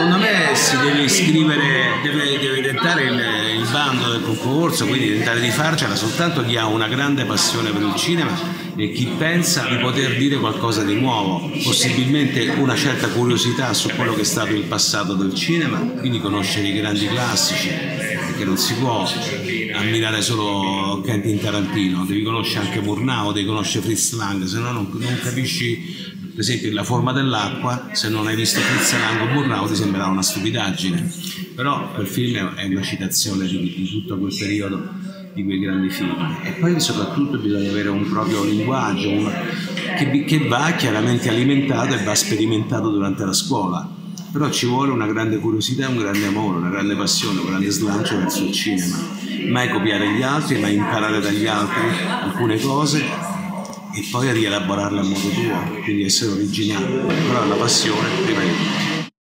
secondo me si deve iscrivere, deve diventare il bando del concorso, quindi tentare di farcela soltanto chi ha una grande passione per il cinema e chi pensa di poter dire qualcosa di nuovo, possibilmente una certa curiosità su quello che è stato il passato del cinema, quindi conoscere i grandi classici, perché non si può ammirare solo Quentin Tarantino, devi conoscere anche Murnau, devi conoscere Fritz Lang, se no non capisci. Per esempio La forma dell'acqua, se non hai visto Fritz Lang o Murnau ti sembrerà una stupidaggine, però quel film è una citazione di tutto quel periodo, di quei grandi film. E poi soprattutto bisogna avere un proprio linguaggio che va chiaramente alimentato e va sperimentato durante la scuola, però ci vuole una grande curiosità, un grande amore, una grande passione, un grande slancio verso il cinema, mai copiare gli altri, mai imparare dagli altri alcune cose e poi rielaborarla a modo tuo, quindi essere originale, però la passione prima di tutto.